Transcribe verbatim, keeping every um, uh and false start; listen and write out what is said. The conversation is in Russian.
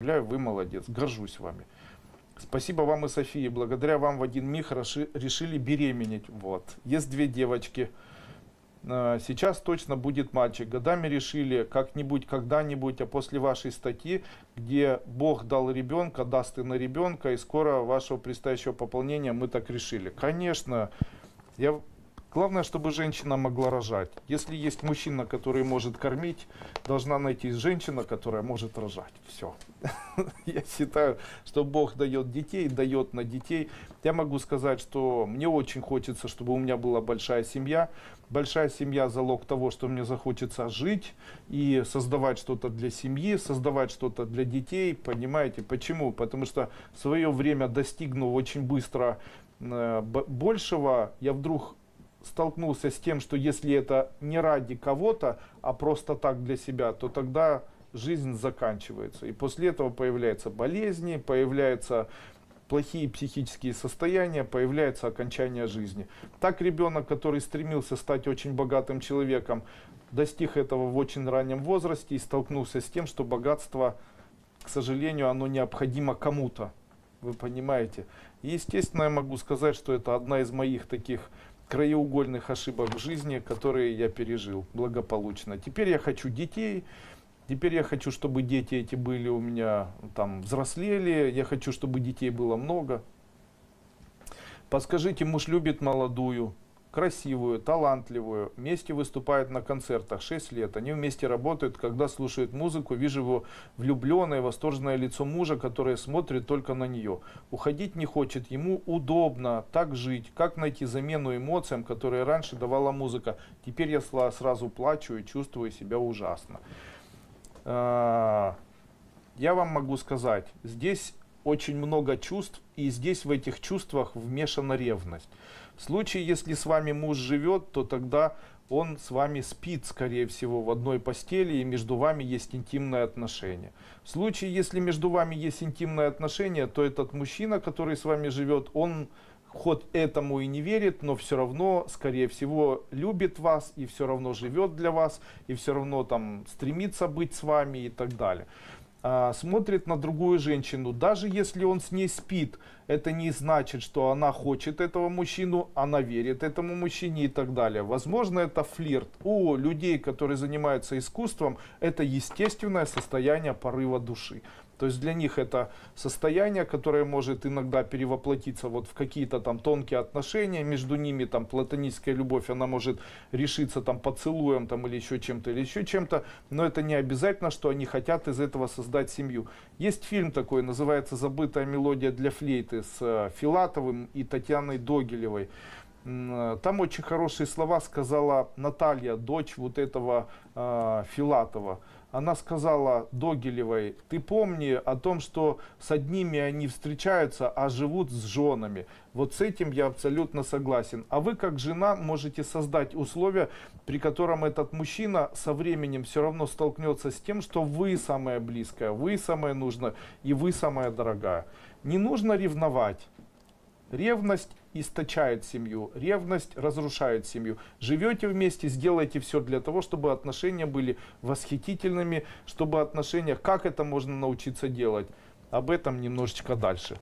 Вы молодец, горжусь вами. Спасибо вам и Софии. Благодаря вам в один миг решили беременеть. Вот. Есть две девочки. Сейчас точно будет мальчик. Годами решили как-нибудь, когда-нибудь, а после вашей статьи, где Бог дал ребенка, даст и на ребенка, и скоро вашего предстоящего пополнения, мы так решили. Конечно, я... главное, чтобы женщина могла рожать. Если есть мужчина, который может кормить, должна найтись женщина, которая может рожать. Все. Я считаю, что Бог дает детей, дает на детей. Я могу сказать, что мне очень хочется, чтобы у меня была большая семья. Большая семья – залог того, что мне захочется жить и создавать что-то для семьи, создавать что-то для детей. Понимаете, почему? Потому что в свое время, достигнув очень быстро большего, я вдруг столкнулся с тем, что если это не ради кого-то, а просто так для себя, то тогда жизнь заканчивается. И после этого появляются болезни, появляются плохие психические состояния, появляется окончание жизни. Так ребенок, который стремился стать очень богатым человеком, достиг этого в очень раннем возрасте и столкнулся с тем, что богатство, к сожалению, оно необходимо кому-то. Вы понимаете? И, естественно, я могу сказать, что это одна из моих таких краеугольных ошибок в жизни, которые я пережил благополучно. Теперь я хочу детей, теперь я хочу, чтобы дети эти были у меня, там, взрослели, я хочу, чтобы детей было много. Подскажите, муж любит молодую, красивую, талантливую, вместе выступает на концертах шесть лет, они вместе работают, когда слушают музыку, вижу его влюбленное, восторженное лицо мужа, которое смотрит только на нее. Уходить не хочет, ему удобно так жить, как найти замену эмоциям, которые раньше давала музыка. Теперь я сразу плачу и чувствую себя ужасно. Я вам могу сказать, здесь очень много чувств, и здесь в этих чувствах вмешана ревность. В случае, если с вами муж живет, то тогда он с вами спит, скорее всего, в одной постели, и между вами есть интимные отношения. В случае, если между вами есть интимные отношения, то этот мужчина, который с вами живет, он хоть этому и не верит, но все равно, скорее всего, любит вас, и все равно живет для вас, и все равно там стремится быть с вами и так далее. Смотрит на другую женщину, даже если он с ней спит, это не значит, что она хочет этого мужчину, она верит этому мужчине и так далее. Возможно, это флирт. У людей, которые занимаются искусством, это естественное состояние порыва души. То есть для них это состояние, которое может иногда перевоплотиться вот в какие-то там тонкие отношения, между ними там платоническая любовь, она может решиться там поцелуем там или еще чем-то, или еще чем-то, но это не обязательно, что они хотят из этого создать семью. Есть фильм такой, называется «Забытая мелодия для флейты» с Филатовым и Татьяной Догилевой. Там очень хорошие слова сказала Наталья, дочь вот этого э, Филатова. Она сказала Догилевой: ты помни о том, что с одними они встречаются, а живут с женами. Вот с этим я абсолютно согласен. А вы, как жена, можете создать условия, при котором этот мужчина со временем все равно столкнется с тем, что вы самая близкая, вы самая нужная и вы самая дорогая. Не нужно ревновать. Ревность источает семью, ревность разрушает семью. Живете вместе, сделайте все для того, чтобы отношения были восхитительными, чтобы отношения... Как это можно научиться делать? Об этом немножечко дальше.